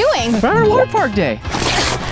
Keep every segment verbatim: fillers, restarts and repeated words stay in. doing? We're at our water park day.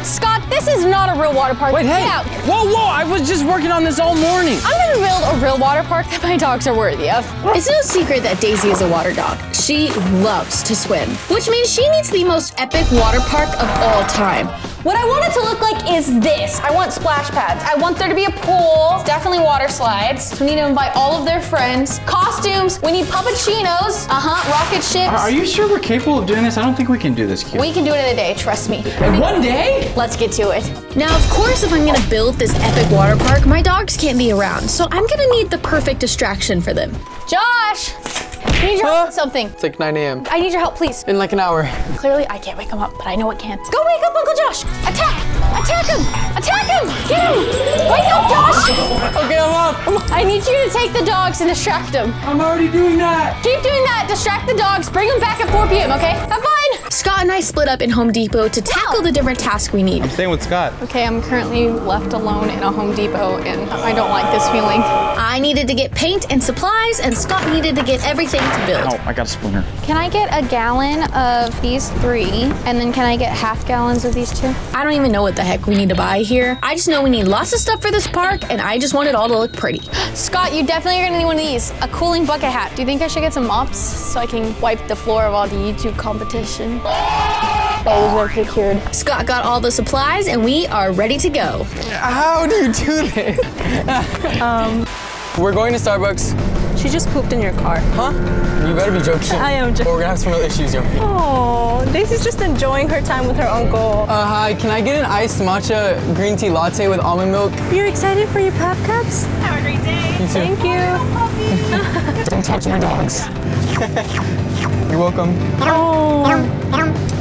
Scott, this is not a real water park. Wait, hey. Yeah. Whoa, whoa, I was just working on this all morning. I'm gonna build a real water park that my dogs are worthy of. It's no secret that Daisy is a water dog. She loves to swim, which means she needs the most epic water park of all time. What I want it to look like is this. I want splash pads. I want there to be a pool. Definitely water slides. We need to invite all of their friends. Costumes. We need puppuccinos. Uh-huh, rocket ships. Are you sure we're capable of doing this? I don't think we can do this, Keely. We can do it in a day, trust me. In one day? Let's get to it. Now, of course, if I'm gonna build this epic water park, my dogs can't be around, so I'm gonna need the perfect distraction for them. Josh! I need your help with something. It's like nine A M I need your help, please. In like an hour. Clearly, I can't wake him up, but I know it can. Go wake up Uncle Josh! Attack! Attack him! Attack him! Get him! Wake up, Josh! Okay, I'm up. I'm up. I need you to take the dogs and distract them. I'm already doing that. Keep doing that. Distract the dogs. Bring them back at four P M, okay? Have fun! Scott and I split up in Home Depot to tackle wow. the different tasks we need. I'm staying with Scott. Okay, I'm currently left alone in a Home Depot, and I don't like this feeling. I needed to get paint and supplies, and Scott needed to get everything to build. Oh, I got a splinter. Can I get a gallon of these three, and then can I get half gallons of these two? I don't even know what the heck we need to buy here. I just know we need lots of stuff for this park, and I just want it all to look pretty. Scott, you definitely are gonna need one of these. A cooling bucket hat. Do you think I should get some mops so I can wipe the floor of all the YouTube competition? Those are procured. Scott got all the supplies, and we are ready to go. How do you do this? um, We're going to Starbucks. She just pooped in your car. Huh? You better be joking. I am joking. Or we're gonna have some real issues, yo. Oh, Daisy's just enjoying her time with her uncle. Uh, hi, can I get an iced matcha green tea latte with almond milk? You're excited for your pop cups? Have a great day. You too. Thank you. Oh, Poppy. Don't touch my dogs. You're welcome. Oh.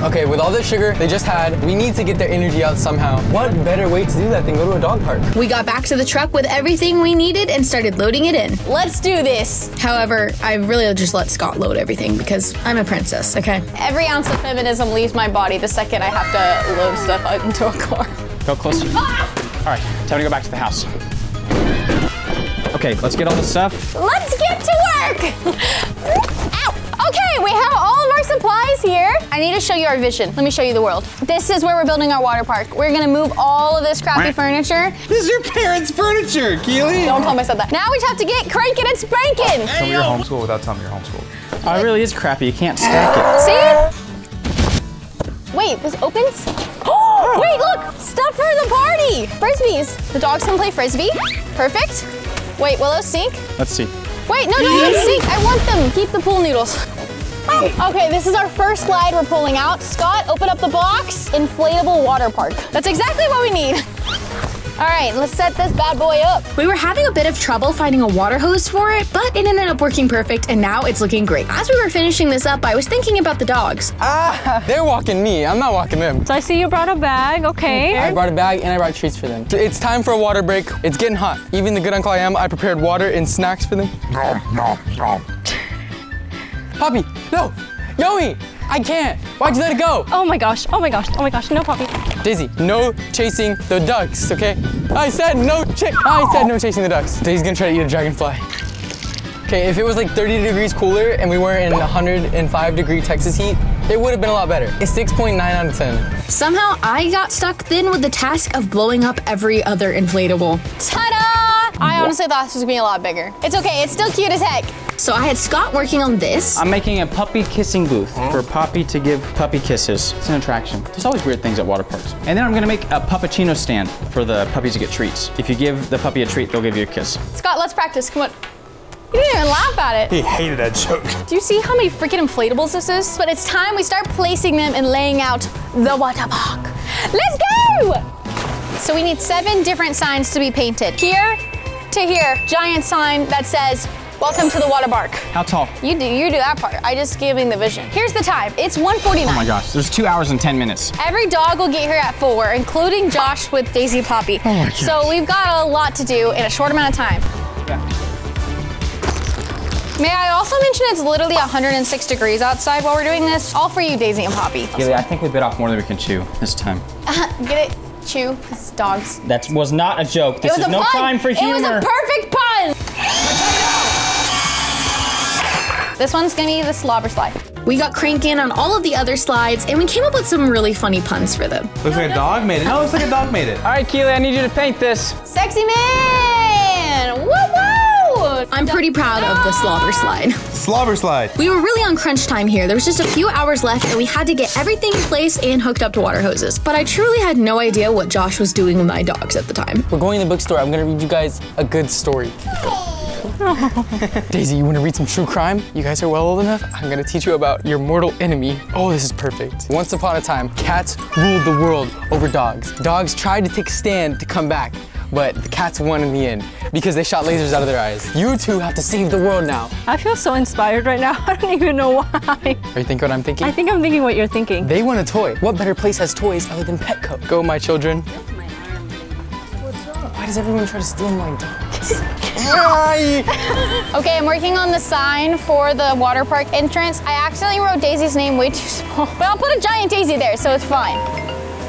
Okay, with all the sugar they just had, we need to get their energy out somehow. What better way to do that than go to a dog park? We got back to the truck with everything we needed and started loading it in. Let's do this. However, I really just let Scott load everything because I'm a princess, okay? Every ounce of feminism leaves my body the second I have to load stuff out into a car. Go closer. Ah! All right, time to go back to the house. Okay, let's get all the stuff. Let's get to work! Okay, we have all of our supplies here. I need to show you our vision. Let me show you the world. This is where we're building our water park. We're gonna move all of this crappy furniture. This is your parents' furniture, Keely. Don't tell me I said that. Now we just have to get cranking and spanking. Tell me you're homeschooled without telling me you're homeschooled. Oh, it really is crappy. You can't stack it. See? Wait, this opens? Oh, wait, look, stuff for the party. Frisbees. The dogs can play Frisbee. Perfect. Wait, will those sink? Let's see. Wait, no, don't let them sink. I want them. Keep the pool noodles. Oh. Okay, this is our first slide we're pulling out. Scott, open up the box. Inflatable water park. That's exactly what we need. All right, let's set this bad boy up. We were having a bit of trouble finding a water hose for it, but it ended up working perfect, and now it's looking great. As we were finishing this up, I was thinking about the dogs. Ah, they're walking me. I'm not walking them. So I see you brought a bag, okay. I brought a bag, and I brought treats for them. So it's time for a water break. It's getting hot. Even the good uncle I am, I prepared water and snacks for them. No, no, no. Poppy, no, Yoey, I can't. Why'd you let it go? Oh my gosh, oh my gosh, oh my gosh, no, Poppy. Daisy, no chasing the ducks, okay? I said no cha I said no chasing the ducks. Daisy's gonna try to eat a dragonfly. Okay, if it was like thirty degrees cooler and we weren't in one hundred five degree Texas heat, it would have been a lot better. It's six point nine out of ten. Somehow I got stuck then with the task of blowing up every other inflatable. Ta-da! I honestly thought this was gonna be a lot bigger. It's okay, it's still cute as heck. So I had Scott working on this. I'm making a puppy kissing booth for Poppy to give puppy kisses. It's an attraction. There's always weird things at water parks. And then I'm gonna make a puppuccino stand for the puppies to get treats. If you give the puppy a treat, they'll give you a kiss. Scott, let's practice, come on. You didn't even laugh at it. He hated that joke. Do you see how many freaking inflatables this is? But it's time we start placing them and laying out the water park. Let's go! So we need seven different signs to be painted. Here to here, giant sign that says, welcome to the water park. How tall? You do you do that part. I just giving the vision. Here's the time. It's one forty-nine. Oh my gosh, there's two hours and ten minutes. Every dog will get here at four, including Josh with Daisy Poppy. Oh my gosh. So we've got a lot to do in a short amount of time. Yeah. May I also mention it's literally one hundred six degrees outside while we're doing this? All for you, Daisy and Poppy. Yeah, I think we bit off more than we can chew this time. Get it? Chew. It's dogs. That was not a joke. This it was is a no pun. Time for humor. It was a perfect pun. This one's gonna be the slobber slide. We got cranking on all of the other slides and we came up with some really funny puns for them. Looks no, like a dog made it. No, looks like a dog made it. All right, Keely, I need you to paint this. Sexy man! Woo woo! I'm pretty proud of the slobber slide. Slobber slide. We were really on crunch time here. There was just a few hours left and we had to get everything placed and hooked up to water hoses. But I truly had no idea what Josh was doing with my dogs at the time. We're going to the bookstore. I'm gonna read you guys a good story. Daisy, you want to read some true crime? You guys are well old enough. I'm going to teach you about your mortal enemy. Oh, this is perfect. Once upon a time, cats ruled the world over dogs. Dogs tried to take a stand to come back, but the cats won in the end because they shot lasers out of their eyes. You two have to save the world now. I feel so inspired right now. I don't even know why. Are you thinking what I'm thinking? I think I'm thinking what you're thinking. They want a toy. What better place has toys other than Petco? Go, my children. What's up? Why does everyone try to steal my dogs? Okay, I'm working on the sign for the water park entrance. I accidentally wrote Daisy's name way too small, but I'll put a giant Daisy there, so it's fine.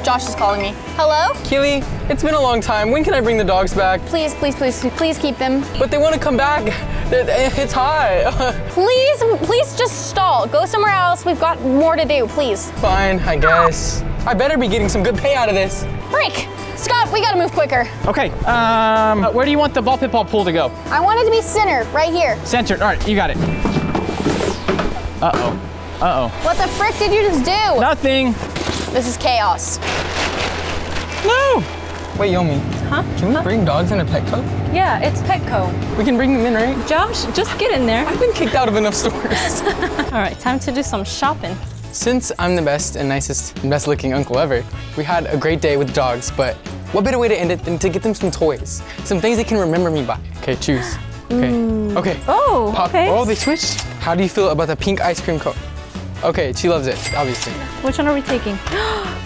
Josh is calling me. Hello? Keely, it's been a long time. When can I bring the dogs back? Please, please, please, please keep them. But they want to come back. It's hot. Please, please just stall. Go somewhere else. We've got more to do, please. Fine, I guess. I better be getting some good pay out of this. Break. Scott, we gotta move quicker. Okay, um, uh, where do you want the ball pit ball pool to go? I want it to be center, right here. Center, all right, you got it. Uh-oh, uh-oh. What the frick did you just do? Nothing. This is chaos. No! Wait, Yomi, huh? Can we huh? bring dogs in a Petco? Yeah, it's Petco. We can bring them in, right? Josh, just get in there. I've been kicked out of enough stores. All right, time to do some shopping. Since I'm the best and nicest and best looking uncle ever, we had a great day with dogs, but what better way to end it than to get them some toys? Some things they can remember me by. Okay, choose. Okay. Mm. Okay. Oh, Pop. Okay. Oh, they switched. How do you feel about the pink ice cream cone? Okay, she loves it, obviously. Which one are we taking?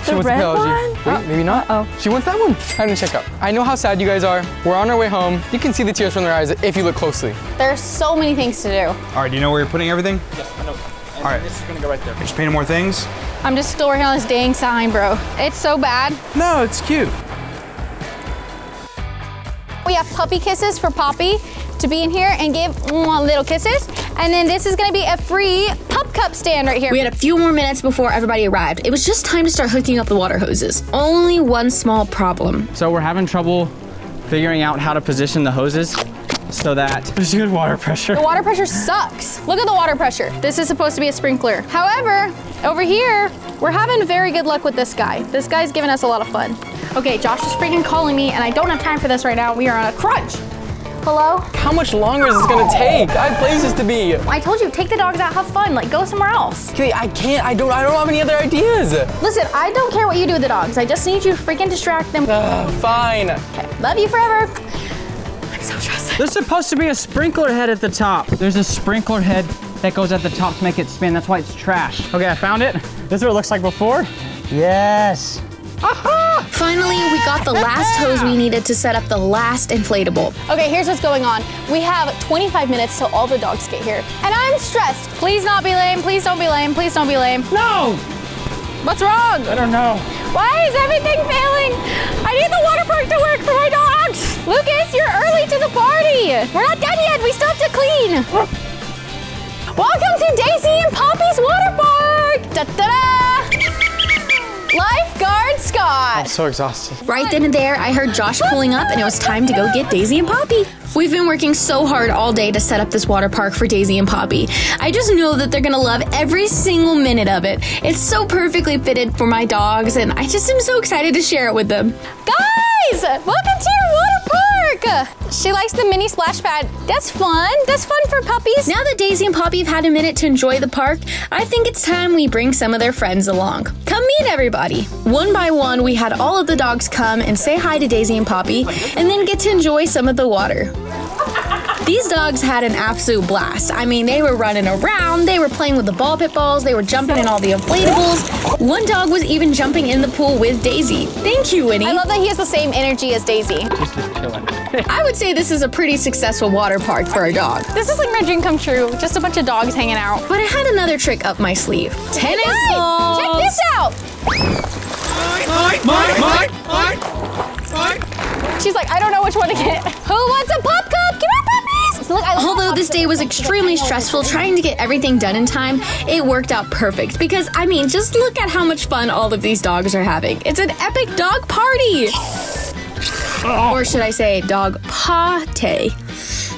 The red one? Wait, uh, maybe not. Uh oh. She wants that one. Time to check out. I know how sad you guys are. We're on our way home. You can see the tears from their eyes if you look closely. There are so many things to do. All right, do you know where you're putting everything? Yes, I know. All right. This is gonna go right there. Just painting more things? I'm just still working on this dang sign, bro. It's so bad. No, it's cute. We have puppy kisses for Poppy to be in here and give little kisses. And then this is gonna be a free pup cup stand right here. We had a few more minutes before everybody arrived. It was just time to start hooking up the water hoses. Only one small problem. So we're having trouble figuring out how to position the hoses. So that there's good water pressure. The water pressure sucks. Look at the water pressure. This is supposed to be a sprinkler. However, over here, we're having very good luck with this guy. This guy's giving us a lot of fun. Okay, Josh is freaking calling me and I don't have time for this right now. We are on a crunch. Hello? How much longer is this gonna take? I have places to be. I told you, take the dogs out, have fun, like go somewhere else. Keely, I can't, I don't I don't have any other ideas. Listen, I don't care what you do with the dogs. I just need you to freaking distract them. Uh, fine. Okay, love you forever. So there's supposed to be a sprinkler head at the top. There's a sprinkler head that goes at the top to make it spin. That's why it's trash. Okay, I found it. This is what it looks like before. Yes. Aha! Finally, we got the last hose we needed to set up the last inflatable. Okay, here's what's going on. We have twenty-five minutes till all the dogs get here. And I'm stressed. Please not be lame. Please don't be lame. Please don't be lame. No! What's wrong? I don't know. Why is everything failing? I need the water park to work for my dogs. Lucas, you're early to the party. We're not done yet. We still have to clean. Welcome to Daisy and Poppy's water park. Da-da-da. Lifeguard Scott. I'm so exhausted. Right then and there, I heard Josh pulling up, and it was time to go get Daisy and Poppy. We've been working so hard all day to set up this water park for Daisy and Poppy. I just know that they're gonna love every single minute of it. It's so perfectly fitted for my dogs, and I just am so excited to share it with them. Guys, welcome to your water park! She likes the mini splash pad. That's fun. That's fun for puppies. Now that Daisy and Poppy have had a minute to enjoy the park, I think it's time we bring some of their friends along. Come meet everybody. One by one, we had all of the dogs come and say hi to Daisy and Poppy, and then get to enjoy some of the water. These dogs had an absolute blast. I mean, they were running around, they were playing with the ball pit balls, they were jumping in all the inflatables. One dog was even jumping in the pool with Daisy. Thank you, Winnie. I love that he has the same energy as Daisy. Just chilling. I would say this is a pretty successful water park for a dog. This is like my dream come true, just a bunch of dogs hanging out. But I had another trick up my sleeve. Tennis hey balls! Check this out! Mike, Mike, Mike, Mike, Mike, Mike. She's like, I don't know which one to get. Who wants a pop cup? Give me a pop. Although this day was extremely stressful, trying to get everything done in time, it worked out perfect because, I mean, just look at how much fun all of these dogs are having. It's an epic dog party! Or should I say dog party?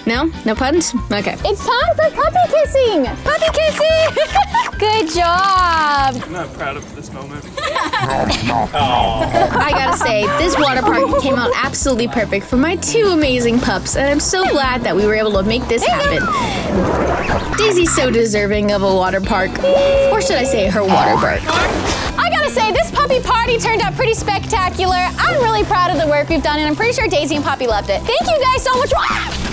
No? No puns? Okay. It's time for puppy kissing! Puppy kissing! Good job! I'm not proud of this moment. Oh. I gotta say, this water park came out absolutely perfect for my two amazing pups, and I'm so glad that we were able to make this happen. Daisy's so deserving of a water park. Or should I say her water park? I gotta say, this puppy party turned out pretty spectacular. I'm really proud of the work we've done, and I'm pretty sure Daisy and Poppy loved it. Thank you guys so much!